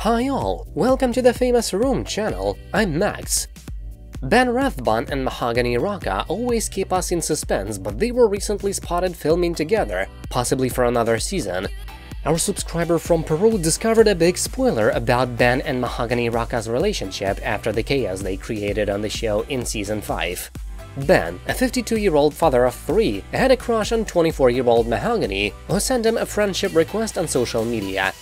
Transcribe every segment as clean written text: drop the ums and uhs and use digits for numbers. Hi all, welcome to the Famous Room channel, I'm Max. Ben Rathbun and Mahogany Roca always keep us in suspense, but they were recently spotted filming together, possibly for another season. Our subscriber from Peru discovered a big spoiler about Ben and Mahogany Roca's relationship after the chaos they created on the show in season 5. Ben, a 52-year-old father of 3, had a crush on 24-year-old Mahogany, who sent him a friendship request on social media.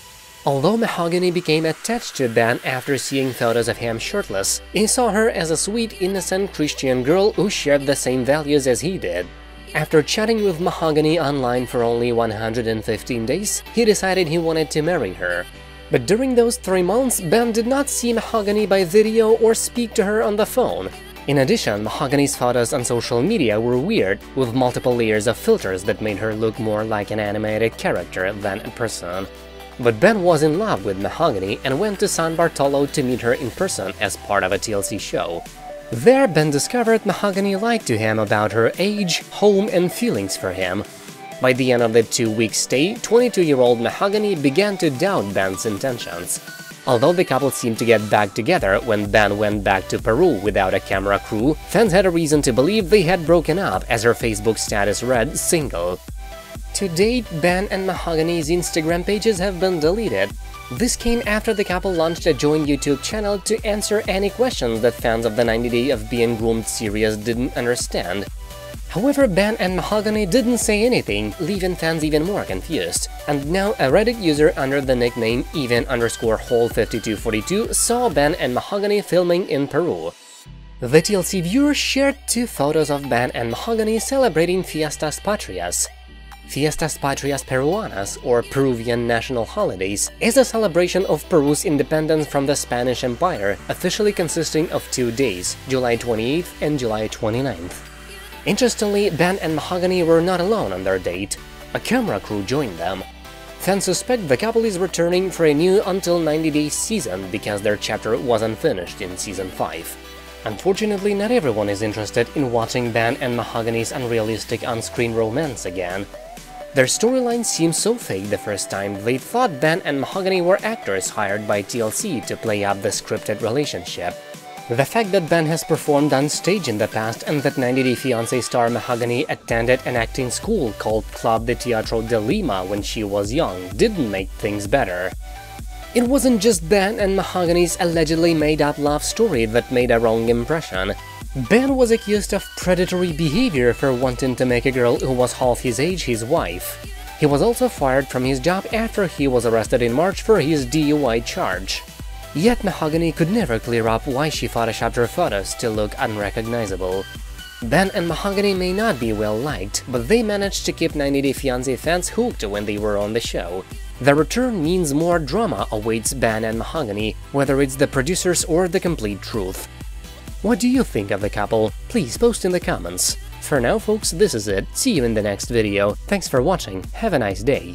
Although Mahogany became attached to Ben after seeing photos of him shirtless, he saw her as a sweet, innocent Christian girl who shared the same values as he did. After chatting with Mahogany online for only 115 days, he decided he wanted to marry her. But during those 3 months, Ben did not see Mahogany by video or speak to her on the phone. In addition, Mahogany's photos on social media were weird, with multiple layers of filters that made her look more like an animated character than a person. But Ben was in love with Mahogany and went to San Bartolo to meet her in person as part of a TLC show. There, Ben discovered Mahogany lied to him about her age, home, and feelings for him. By the end of the 2-week stay, 22-year-old Mahogany began to doubt Ben's intentions. Although the couple seemed to get back together when Ben went back to Peru without a camera crew, fans had a reason to believe they had broken up, as her Facebook status read, "Single." To date, Ben and Mahogany's Instagram pages have been deleted. This came after the couple launched a joint YouTube channel to answer any questions that fans of the 90 Day of Being Groomed series didn't understand. However, Ben and Mahogany didn't say anything, leaving fans even more confused. And now a Reddit user under the nickname even_hole5242 saw Ben and Mahogany filming in Peru. The TLC viewer shared 2 photos of Ben and Mahogany celebrating Fiestas Patrias. Fiestas Patrias Peruanas, or Peruvian national holidays, is a celebration of Peru's independence from the Spanish Empire, officially consisting of 2 days, July 28th and July 29th. Interestingly, Ben and Mahogany were not alone on their date. A camera crew joined them. Fans suspect the couple is returning for a new Until 90 Days season because their chapter wasn't finished in season 5. Unfortunately, not everyone is interested in watching Ben and Mahogany's unrealistic on-screen romance again. Their storyline seemed so fake the first time, they thought Ben and Mahogany were actors hired by TLC to play up the scripted relationship. The fact that Ben has performed on stage in the past and that 90 Day Fiancé star Mahogany attended an acting school called Club de Teatro de Lima when she was young didn't make things better. It wasn't just Ben and Mahogany's allegedly made-up love story that made a wrong impression. Ben was accused of predatory behavior for wanting to make a girl who was half his age his wife. He was also fired from his job after he was arrested in March for his DUI charge. Yet Mahogany could never clear up why she photoshopped her photos to look unrecognizable. Ben and Mahogany may not be well-liked, but they managed to keep 90 Day Fiancé fans hooked when they were on the show. Their return means more drama awaits Ben and Mahogany, whether it's the producers or the complete truth. What do you think of the couple? Please post in the comments. For now, folks, this is it. See you in the next video. Thanks for watching. Have a nice day.